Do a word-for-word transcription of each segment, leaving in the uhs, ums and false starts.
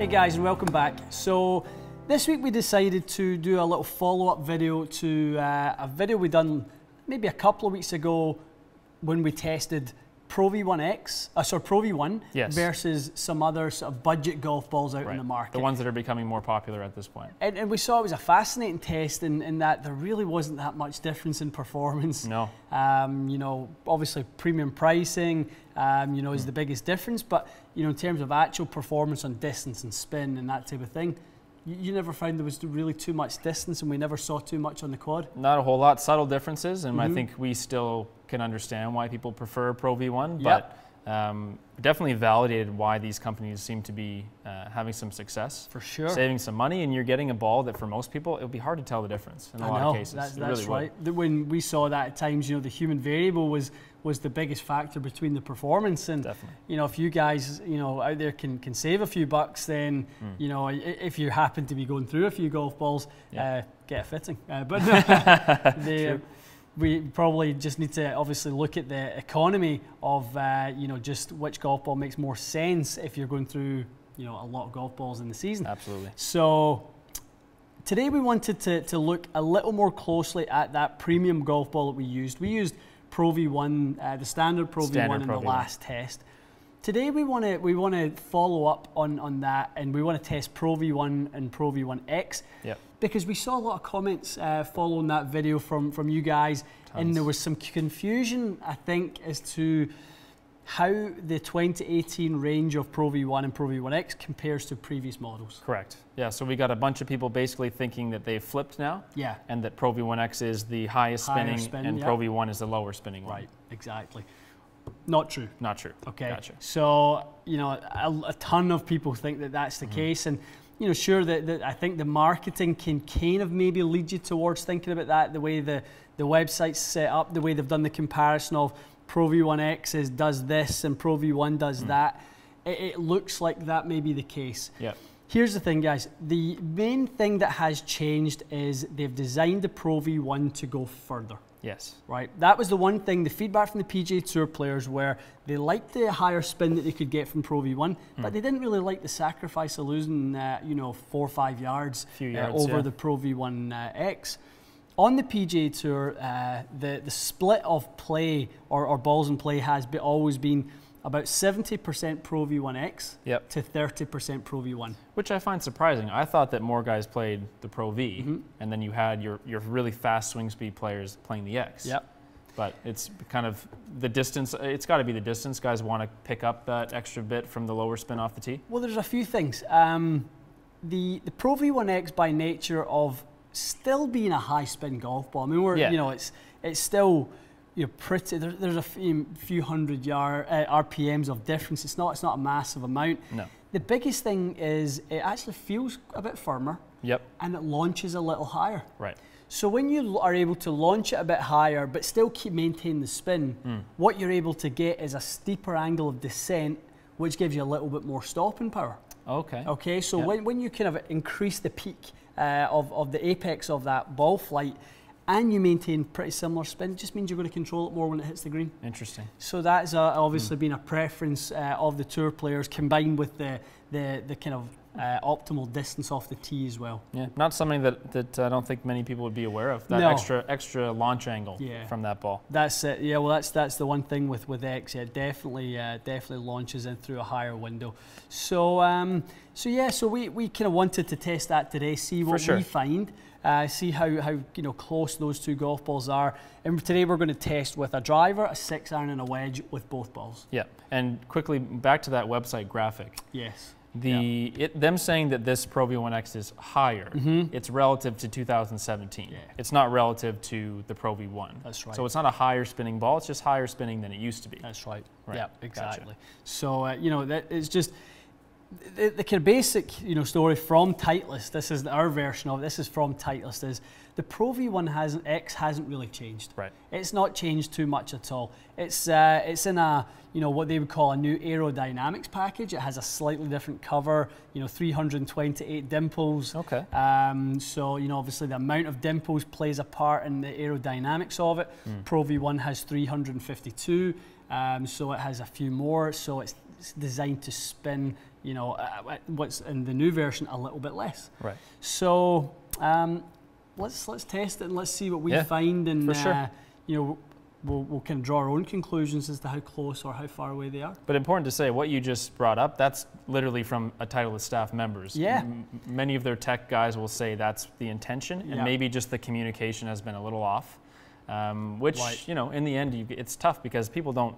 Hey guys, and welcome back. So this week we decided to do a little follow-up video to uh, a video we done maybe a couple of weeks ago when we tested Pro V one X, uh, sorry Pro V one yes. versus some other sort of budget golf balls out right. in the market. The ones that are becoming more popular at this point. And, and we saw it was a fascinating test in, in that there really wasn't that much difference in performance. No. Um, you know, obviously premium pricing, um, you know, mm. is the biggest difference, but you know, in terms of actual performance on distance and spin and that type of thing, you, you never found there was really too much distance, and we never saw too much on the quad. Not a whole lot, subtle differences, and mm-hmm. I think we still can understand why people prefer Pro V one, yep. but um, definitely validated why these companies seem to be uh, having some success. For sure. Saving some money, and you're getting a ball that for most people, it'll be hard to tell the difference in a I lot know, of cases. That, that's really right. Would. When we saw that at times, you know, the human variable was was the biggest factor between the performance, and definitely. You know, if you guys, you know, out there can can save a few bucks, then mm. you know, if you happen to be going through a few golf balls, yeah. uh, get a fitting. Uh, but the, we probably just need to obviously look at the economy of uh, you know, just which golf ball makes more sense if you're going through, you know, a lot of golf balls in the season. Absolutely. So today we wanted to, to look a little more closely at that premium golf ball that we used. We used Pro V one, uh, the standard Pro V one in the last test. Today we want to we want to follow up on on that, and we want to test Pro V one and Pro V one X. Yep. Because we saw a lot of comments uh, following that video from from you guys, Tons. and there was some confusion, I think, as to how the twenty eighteen range of Pro V one and Pro V one X compares to previous models. Correct. Yeah. So we got a bunch of people basically thinking that they've flipped now. Yeah. And that Pro V one X is the highest Higher spinning, spin, and yeah. Pro V one is the lower spinning one. Right. Exactly. Not true. Not true. Okay. Gotcha. So, you know, a, a ton of people think that that's the mm-hmm. case, and you know, sure that, that I think the marketing can kind of maybe lead you towards thinking about that. The way the the website's set up, the way they've done the comparison of Pro V one X is does this and Pro V one does mm-hmm. that. It, it looks like that may be the case. Yeah. Here's the thing, guys. The main thing that has changed is they've designed the Pro V one to go further. Yes. Right. That was the one thing, the feedback from the P G A Tour players, where they liked the higher spin that they could get from Pro V one, mm. but they didn't really like the sacrifice of losing, uh, you know, four or five yards, Few yards uh, over yeah. the Pro V one X. On the P G A Tour, uh, the, the split of play or, or balls in play has be, always been about seventy percent Pro V one X yep. to thirty percent Pro V one. Which I find surprising. I thought that more guys played the Pro V, mm-hmm. and then you had your, your really fast swing speed players playing the X. Yep. But it's kind of the distance, it's got to be the distance. Guys want to pick up that extra bit from the lower spin off the tee. Well, there's a few things. Um, the, the Pro V one X, by nature of still being a high spin golf ball, I mean, we're, yeah. you know, it's, it's still... You're pretty. There, there's a few, few hundred yard uh, R P Ms of difference. It's not. It's not a massive amount. No. The biggest thing is it actually feels a bit firmer. Yep. And it launches a little higher. Right. So when you are able to launch it a bit higher, but still keep maintain the spin, mm. what you're able to get is a steeper angle of descent, which gives you a little bit more stopping power. Okay. Okay. So yep. when when you kind of increase the peak uh, of of the apex of that ball flight, and you maintain pretty similar spin, it just means you're going to control it more when it hits the green. Interesting. So that has obviously mm. been a preference uh, of the tour players, combined with the the, the kind of uh, optimal distance off the tee as well. Yeah, not something that, that I don't think many people would be aware of, that no. extra extra launch angle yeah. from that ball. That's it. Yeah, well, that's that's the one thing with, with X. Yeah, definitely uh, definitely launches in through a higher window. So, um, so yeah, so we, we kind of wanted to test that today, see what sure. we find. Uh, see how, how you know close those two golf balls are. And today we're going to test with a driver, a six iron, and a wedge with both balls. Yeah, and quickly back to that website graphic. Yes. The yeah. it, them saying that this Pro V one X is higher, mm-hmm. it's relative to two thousand seventeen. Yeah. It's not relative to the Pro V one. That's right. So it's not a higher spinning ball, it's just higher spinning than it used to be. That's right. Right. Yeah, exactly. Gotcha. So, uh, you know, that it's just... The, the kind of basic, you know, story from Titleist. This is our version of it. This is from Titleist. Is the Pro V one X hasn't really changed. Right. It's not changed too much at all. It's uh, it's in a you know what they would call a new aerodynamics package. It has a slightly different cover. You know, three hundred twenty-eight dimples. Okay. Um, so you know, obviously the amount of dimples plays a part in the aerodynamics of it. Mm. Pro V one has three hundred fifty-two. Um, so it has a few more. So it's designed to spin, you know, uh, what's in the new version a little bit less. Right. So um, let's let's test it and let's see what we yeah, find, and for sure. uh, you know, we'll, we'll kind of draw our own conclusions as to how close or how far away they are. But important to say, what you just brought up, that's literally from a Titleist staff members. Yeah. M many of their tech guys will say that's the intention, and yeah. maybe just the communication has been a little off. Um, which, right. you know, in the end, you, it's tough because people don't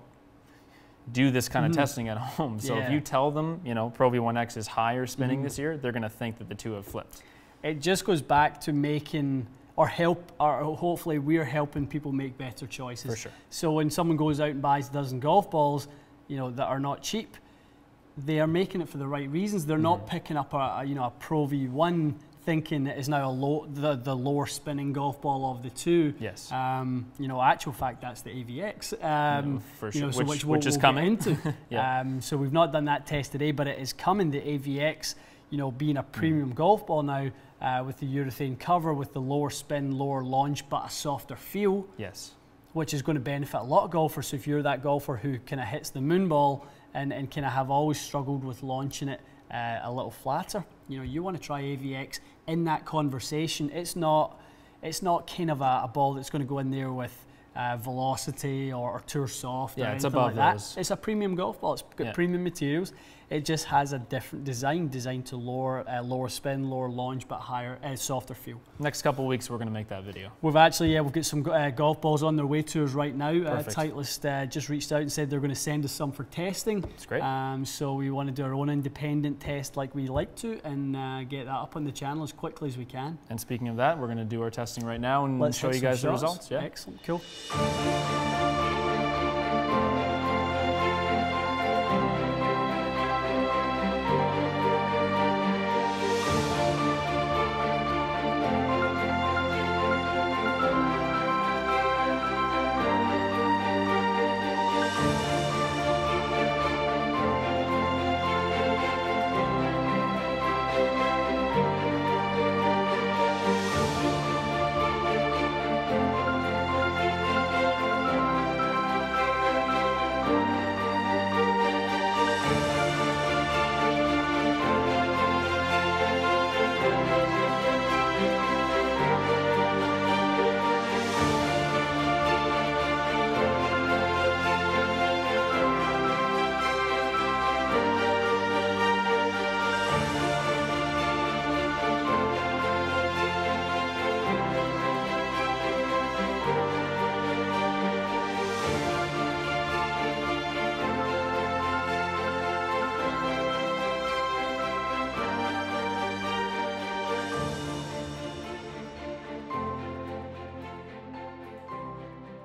do this kind of mm. testing at home. So yeah. if you tell them, you know, Pro V one X is higher spinning mm. this year, they're going to think that the two have flipped. It just goes back to making, or help, or hopefully we're helping people make better choices. For sure. So when someone goes out and buys a dozen golf balls, you know, that are not cheap, they are making it for the right reasons. They're mm. not picking up a, a, you know, a Pro V one thinking that is now a low, the, the lower spinning golf ball of the two. Yes. Um, you know, actual fact, that's the A V X. Um, no, for sure. You know, so which, which, we'll, which is we'll coming. Into. yeah. um, so we've not done that test today, but it is coming. The A V X, you know, being a premium mm. golf ball now uh, with the urethane cover, with the lower spin, lower launch, but a softer feel. Yes. Which is going to benefit a lot of golfers. So if you're that golfer who kind of hits the moon ball and, and kind of have always struggled with launching it uh, a little flatter, you know, you want to try A V X in that conversation. It's not, it's not kind of a, a ball that's going to go in there with uh, velocity or, or tour soft. Yeah, or it's above like those. That. It's a premium golf ball. It's got yeah. premium materials. It just has a different design, designed to lower, uh, lower spin, lower launch, but higher, uh, softer feel. Next couple of weeks, we're going to make that video. We've actually, yeah, we've got some uh, golf balls on their way to us right now. Uh, Titleist uh, just reached out and said they're going to send us some for testing. That's great. Um, so we want to do our own independent test, like we like to, and uh, get that up on the channel as quickly as we can. And speaking of that, we're going to do our testing right now and Let's show you guys shots. the results. Yeah. Excellent. Cool.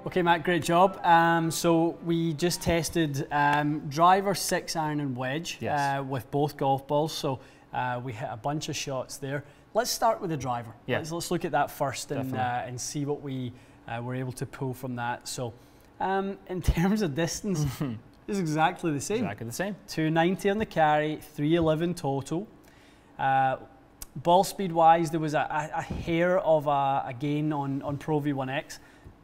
Okay, Matt, great job. Um, so we just tested um, driver, six iron, and wedge yes. uh, with both golf balls. So uh, we hit a bunch of shots there. Let's start with the driver. Yeah. Let's, let's look at that first and, uh, and see what we uh, were able to pull from that. So um, in terms of distance, it's exactly the same. Exactly the same. two ninety on the carry, three eleven total. Uh, ball speed-wise, there was a, a, a hair of a, a gain on, on Pro V one X.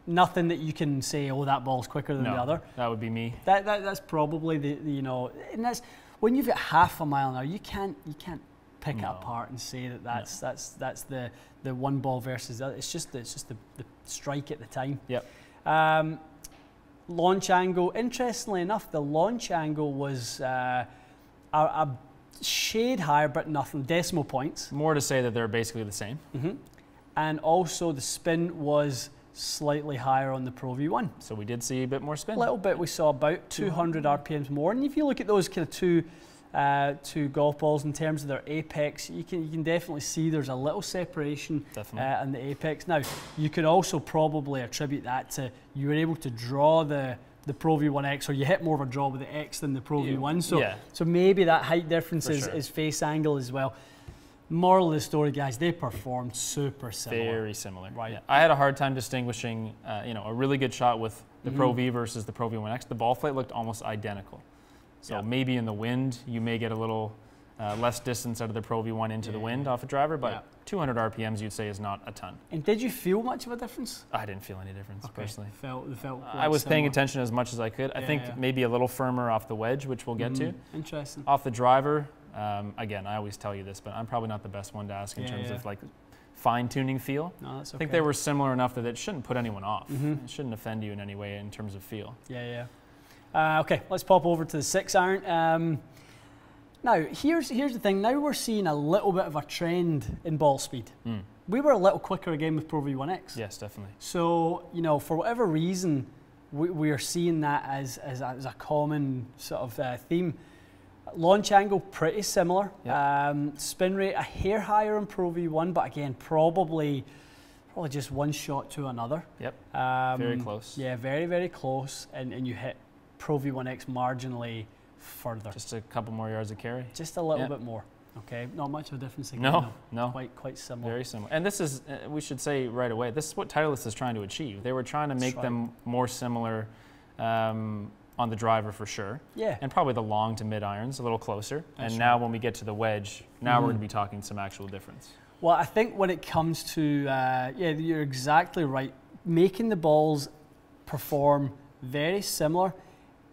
Nothing that you can say, oh, that ball's quicker than no, the other. That would be me. That, that that's probably the, the you know, and that's when you've got half a mile an hour, you can't you can't pick no. it apart and say that that's no. that's that's the the one ball versus the other. It's just it's just the, the strike at the time. Yep. Um, launch angle. Interestingly enough, the launch angle was uh, a, a shade higher, but nothing decimal points. More to say that they're basically the same. Mm-hmm. And also the spin was slightly higher on the Pro V one. So we did see a bit more spin. A little bit, we saw about two hundred R P Ms more. And if you look at those kind of two, uh, two golf balls in terms of their apex, you can, you can definitely see there's a little separation uh, in the apex. Now, you could also probably attribute that to you were able to draw the, the Pro V one X, or you hit more of a draw with the X than the Pro you, V one. So, yeah. so maybe that height difference is, sure. is face angle as well. Moral of the story, guys, they performed super similar. Very similar. Right. Yeah. I had a hard time distinguishing, uh, you know, a really good shot with the mm. Pro V versus the Pro V one X. The ball flight looked almost identical. So yeah. maybe in the wind, you may get a little Uh, less distance out of the Pro V one into yeah. the wind off a driver, but yeah. two hundred R P Ms you'd say is not a ton. And did you feel much of a difference? I didn't feel any difference okay. personally. Felt, felt like I was similar. Paying attention as much as I could. Yeah, I think yeah. maybe a little firmer off the wedge, which we'll get mm. to. Interesting. Off the driver, um, again, I always tell you this, but I'm probably not the best one to ask in yeah, terms yeah. of like fine-tuning feel. No, that's okay. I think they were similar enough that it shouldn't put anyone off. Mm-hmm. It shouldn't offend you in any way in terms of feel. Yeah, yeah. Uh, okay, let's pop over to the six iron. Um, Now, here's, here's the thing. Now we're seeing a little bit of a trend in ball speed. Mm. We were a little quicker again with Pro V one X. Yes, definitely. So, you know, for whatever reason, we, we are seeing that as, as, a, as a common sort of uh, theme. Launch angle, pretty similar. Yep. Um, spin rate, a hair higher in Pro V one, but again, probably probably just one shot to another. Yep, um, very close. Yeah, very, very close. And, and you hit Pro V one X marginally further. Just a couple more yards of carry. Just a little yep. bit more. Okay, not much of a difference again. No, no. no. Quite, quite similar. Very similar. And this is, uh, we should say right away, this is what Titleist is trying to achieve. They were trying to make right. them more similar um, on the driver for sure. Yeah. And probably the long to mid irons, a little closer. That's and right. now when we get to the wedge, now mm. we're going to be talking some actual difference. Well, I think when it comes to, uh, yeah, you're exactly right. Making the balls perform very similar,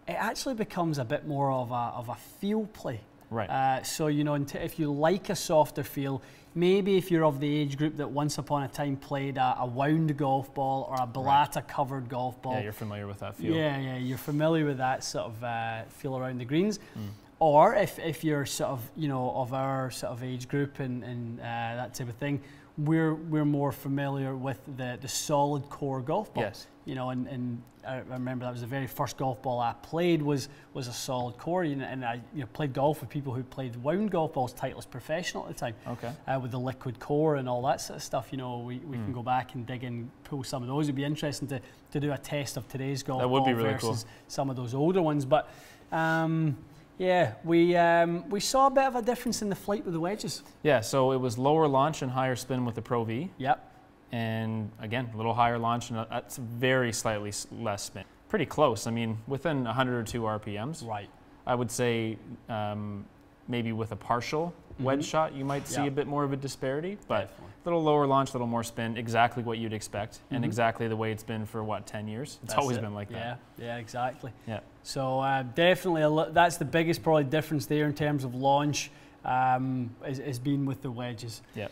it actually becomes a bit more of a, of a feel play. Right. Uh, so, you know, if you like a softer feel, maybe if you're of the age group that once upon a time played a, a wound golf ball or a blatter-covered golf ball. Yeah, you're familiar with that feel. Yeah, yeah, you're familiar with that sort of uh, feel around the greens. Mm. Or if, if you're sort of, you know, of our sort of age group and, and uh, that type of thing, we're, we're more familiar with the, the solid core golf ball. Yes. You know, and, and I remember that was the very first golf ball I played was was a solid core, and, and I you know, played golf with people who played wound golf balls, Titleist professional at the time, okay. uh, with the liquid core and all that sort of stuff. You know, we, we mm. can go back and dig and pull some of those. It'd be interesting to, to do a test of today's golf that would ball be really versus cool. some of those older ones. But um, yeah, we um, we saw a bit of a difference in the flight with the wedges. Yeah, so it was lower launch and higher spin with the Pro V. Yep. And again, a little higher launch, and that's very slightly less spin. Pretty close. I mean, within one hundred or two R P Ms. Right. I would say um, maybe with a partial mm-hmm. wedge shot, you might see yeah. a bit more of a disparity, but a little lower launch, a little more spin, exactly what you'd expect, mm-hmm. and exactly the way it's been for, what, ten years? It's that's always it. been like yeah. that. Yeah, exactly. Yeah. So uh, definitely, a that's the biggest probably difference there in terms of launch um, is, is being with the wedges. Yeah.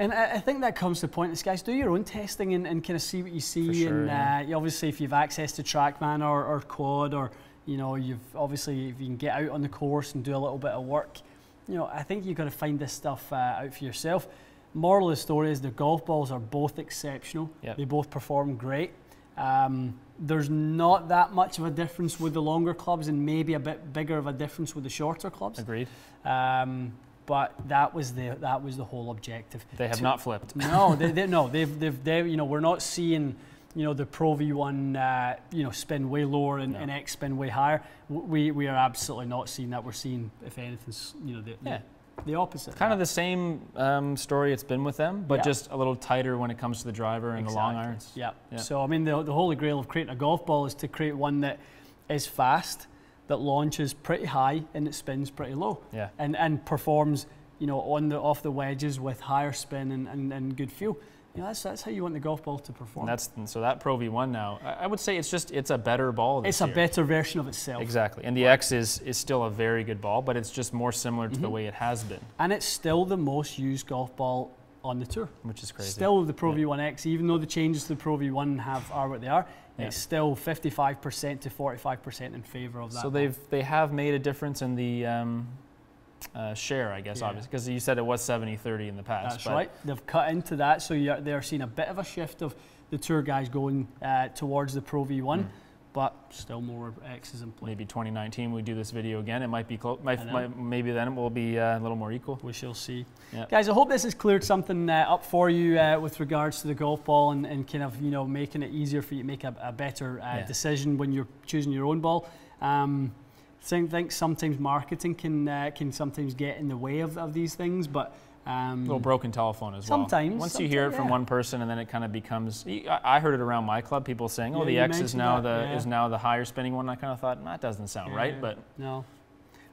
And I think that comes to the point is, guys, do your own testing and, and kind of see what you see. For sure, and uh, yeah. obviously, if you've access to TrackMan or, or Quad, or you know, you've obviously if you can get out on the course and do a little bit of work, you know, I think you've got to find this stuff uh, out for yourself. Moral of the story is the golf balls are both exceptional. Yep. They both perform great. Um, there's not that much of a difference with the longer clubs, and maybe a bit bigger of a difference with the shorter clubs. Agreed. Um, But that was the that was the whole objective. They have to, not flipped. No, they, they, no, they've they've they, you know we're not seeing you know the Pro V one uh, you know spin way lower and, no. and X spin way higher. We we are absolutely not seeing that. We're seeing if anything's you know the yeah. the, the opposite. Kind of the same um, story it's been with them, but yeah. just a little tighter when it comes to the driver and exactly. the long irons. Yeah. yeah. So I mean the the holy grail of creating a golf ball is to create one that is fast, that launches pretty high and it spins pretty low, yeah. and and performs, you know, on the off the wedges with higher spin and, and, and good feel. You know, that's that's how you want the golf ball to perform. And that's so that Pro V one now, I would say it's just it's a better ball. This it's year. a better version of itself. Exactly, and the right. X is is still a very good ball, but it's just more similar to mm-hmm. the way it has been. And it's still the most used golf ball on the tour, which is crazy. Still the Pro V one X, even though the changes to the Pro V one have are what they are. Yeah. It's still fifty-five percent to forty-five percent in favor of that. So they've they have made a difference in the um, uh, share, I guess, yeah. obviously, because you said it was seventy thirty in the past. That's but right. They've cut into that, so you're, they're seeing a bit of a shift of the tour guys going uh, towards the Pro V one, mm. but still more X's in play. Maybe twenty nineteen we do this video again. It might be close. Maybe then it will be uh, a little more equal. We shall see. Yep. Guys, I hope this has cleared something uh, up for you uh, with regards to the golf ball and, and kind of, you know, making it easier for you to make a, a better uh, yeah. decision when you're choosing your own ball. Um, I think sometimes marketing can uh, can sometimes get in the way of, of these things, but Um, a little broken telephone as sometimes, well. Sometimes. Once you hear it from yeah. one person and then it kind of becomes, I heard it around my club, people saying, oh, yeah, the X is now, the, yeah. is now the higher spinning one. I kind of thought, that doesn't sound yeah. right, but. No.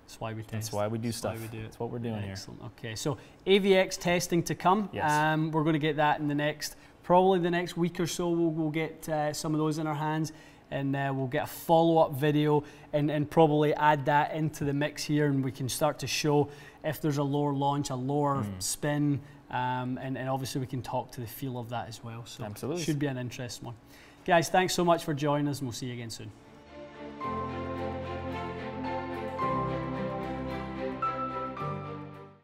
That's why we test. That's why we do stuff. That's why we do it. That's what we're doing Excellent. here. Okay, so A V X testing to come. Yes. Um, we're going to get that in the next, probably the next week or so. We'll, we'll get uh, some of those in our hands, and uh, we'll get a follow-up video and, and probably add that into the mix here, and we can start to show if there's a lower launch, a lower mm. spin, um, and, and obviously we can talk to the feel of that as well. So Absolutely. It should be an interesting one. Guys, thanks so much for joining us, and we'll see you again soon.